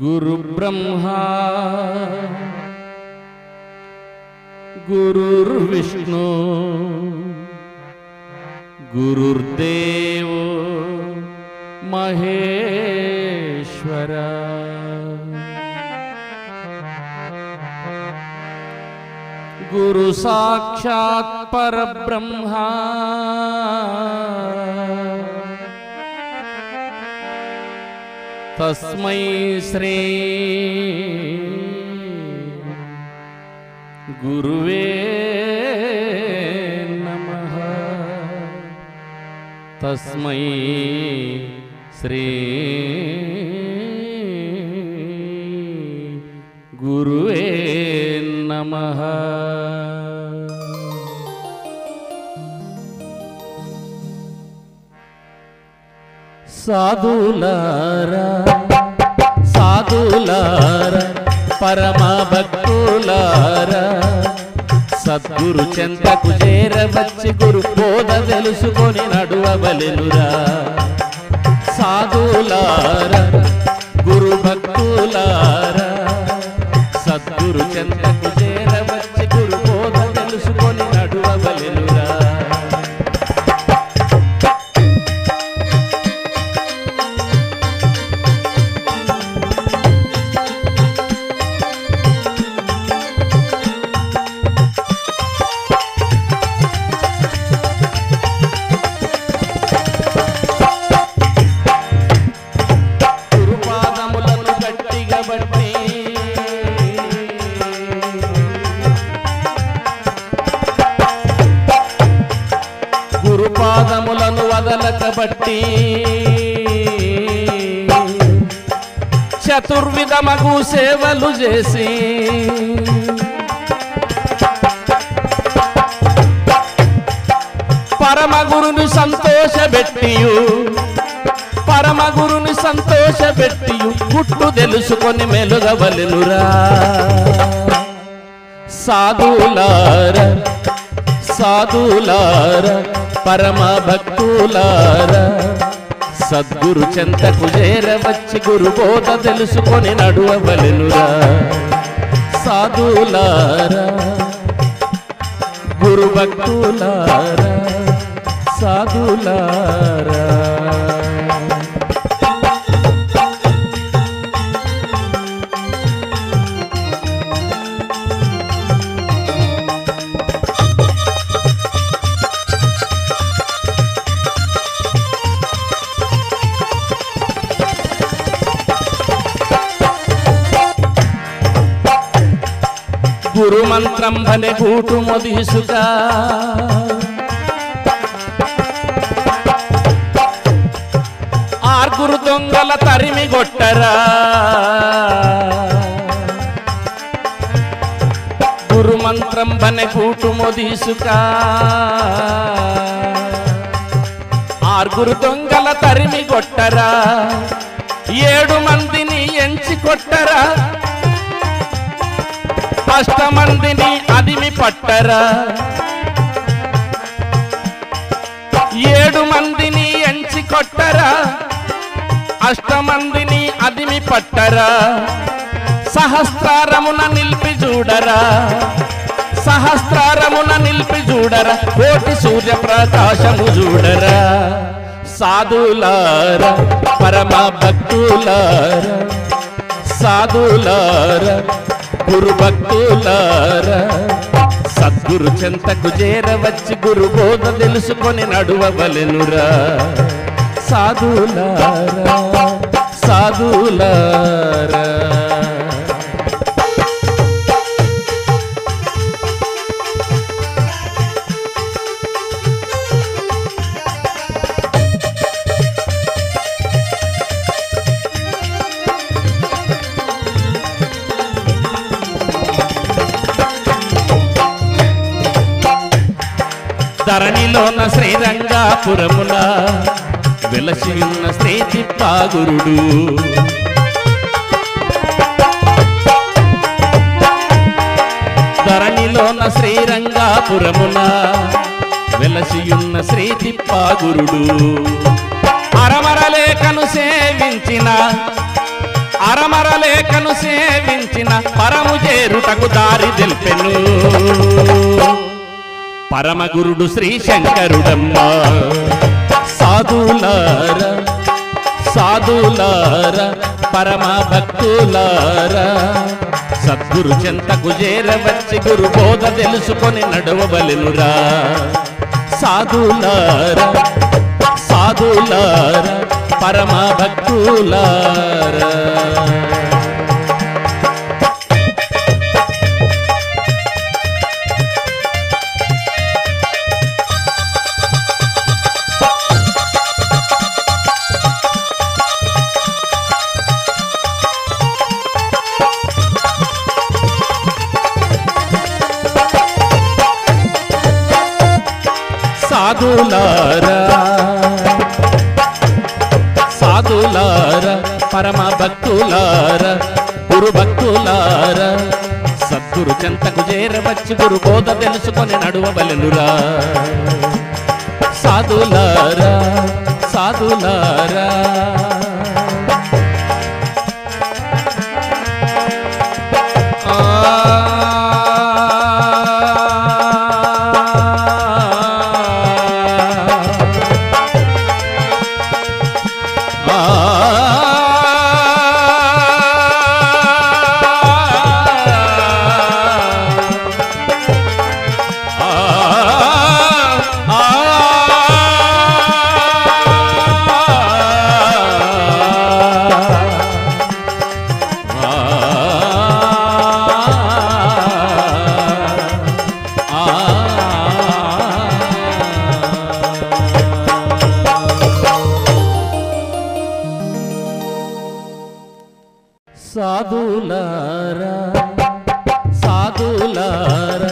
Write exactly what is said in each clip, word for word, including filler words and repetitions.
गुरु ब्रह्मा गुरुर्विष्णु गुरुर्देवो महेश्वरा। गुरु साक्षात परब्रह्मा तस्मै श्री गुरुवे नमः। तस्मै श्री गुरुवे नमः। साधुलारा साधुलारा परम भक्तुलारा सद्गुरु చెంతకు చేరవచ్చి గురు బోధ తెలుసుకొని నడువవలెనురా। సాధులారా గురు భక్తులారా సద్గురు చెంతకు చేరవచ్చి గురు బోధ తెలుసుకొని నడువవలెనురా। గురుపాదములను వదలకబట్టి చతుర్విధమగు సేవలు చేసి పరమ గురుని సంతోషబెట్టియు పరమ గురుని సంతోషబెట్టియు పుట్టు తెలుసుకొని మెలుగవలెనురా। సాధులారా సాధులారా परम भक्तुलारा सद्गुरु చెంతకు చేరవచ్చి గురు బోధ తెలుసుకొని నడువవలెనురా। సాధులారా గురు భక్తులారా సాధులారా। గురు మంత్రం భలే గూటు మొదీసుక ఆర్గురు దొంగల తరిమి గొట్టరా। గురు మంత్రం భలే గూటు మొదీసుక ఆర్గురు దొంగల తరిమి గొట్టరా ఏడు మందిని ఎంచి కొట్టరా అష్టమందిని అదిమి పట్టరా ఏడు మందిని ఎంచి కొట్టరా అష్టమందిని అదిమి పట్టరా సహస్రారమున నిలిపి చూడరా సహస్రారమున నిలిపి చూడరా కోటి సూర్య ప్రకాశము చూడరా। సాధులారా పరమ భక్తులారా సాధులారా గురు భక్తులారా సద్గురు చెంతకు చేరవచ్చి గురు బోధ తెలుసుకొని నడువవలెనురా। సాధులారా సాధులారా। ధరణిలోన శ్రీరంగాపురమున వెలసి ఉన్న శ్రీ తిప్పాగురుడు ధరణిలోన శ్రీరంగాపురమున వెలసి ఉన్న శ్రీ తిప్పాగురుడు అరమరలేఖను సేవించిన అరమరలేకను సేవించిన పరము చేరుటకు దారి తెల్పెను పరమ గురుడు శ్రీ శంకరుడమ్మ సాధులారా సాధులారా పరమ భక్తులారా సద్గురు చెంతకు చేరవచ్చి గురు బోధ తెలుసుకొని నడవవలెనురా సాధులారా సాధులారా పరమ భక్తులారా సాధులారా సాధులారా పరమ భక్తులారా గురు భక్తులారా సద్గురు చెంతకు చేరవచ్చి గురు బోధ తెలుసుకొని నడువవలెనురా సాధులారా సాధులారా సాధులారా సాధులారా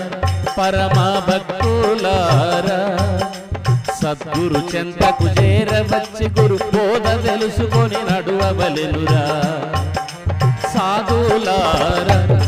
పరమ భక్తులారా సద్గురు చెంతకు చేరవచ్చి గురు బోధ తెలుసుకొని నడువవలెనురా సాధులారా